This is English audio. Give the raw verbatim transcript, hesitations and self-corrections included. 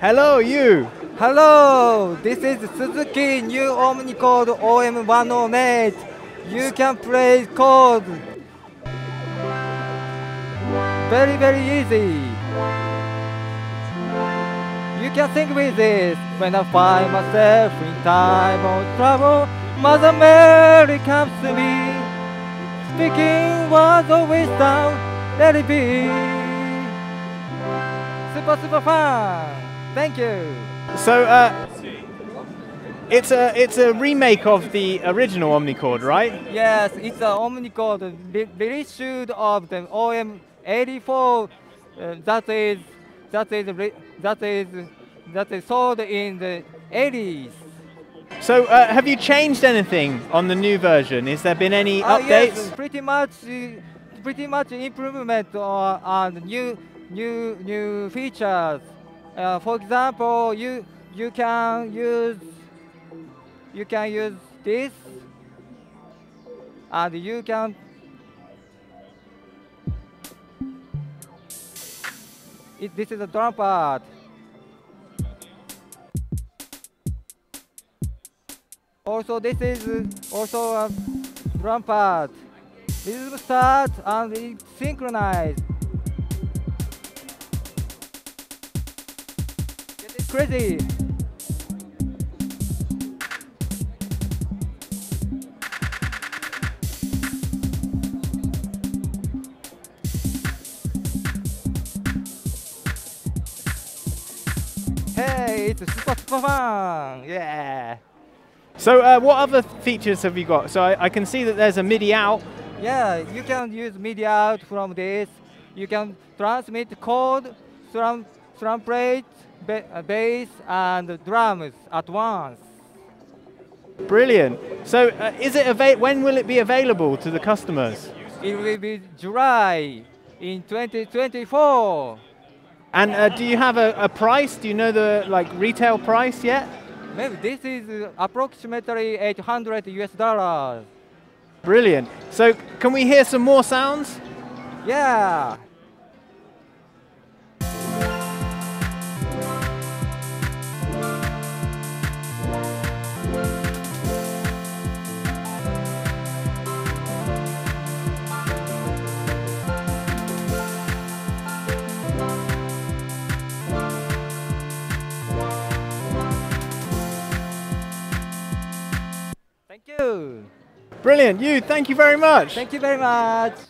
Hello, you. Hello, this is Suzuki, new Omnichord O M one oh eight. You can play chord. Very, very easy. You can sing with this. When I find myself in time of trouble, Mother Mary comes to me, speaking words of wisdom, let it be. Super, super fun. Thank you. So uh, it's a it's a remake of the original Omnichord, right? Yes, it's an Omnichord reissued of the O M eighty-four. Uh, that is that is that is that is sold in the eighties. So uh, have you changed anything on the new version? Is there been any uh, updates? Yes, pretty much, pretty much improvement or and new new new features. Uh, for example, you you can use you can use this, and you can it, this is a drum part, also this is also a drum part. This is the start and it's synchronized. Crazy. Hey, it's super, super fun. Yeah. So uh, what other features have you got? So I, I can see that there's a MIDI out. Yeah, you can use MIDI out from this. You can transmit chord, strum, strum plate, bass and drums at once. Brilliant. So uh, is it ava when will it be available to the customers? It will be July in twenty twenty-four. And uh, do you have a, a price? Do you know the like retail price yet? Maybe this is approximately eight hundred U S dollars. Brilliant. So can we hear some more sounds? Yeah. Brilliant, you, thank you very much. Thank you very much.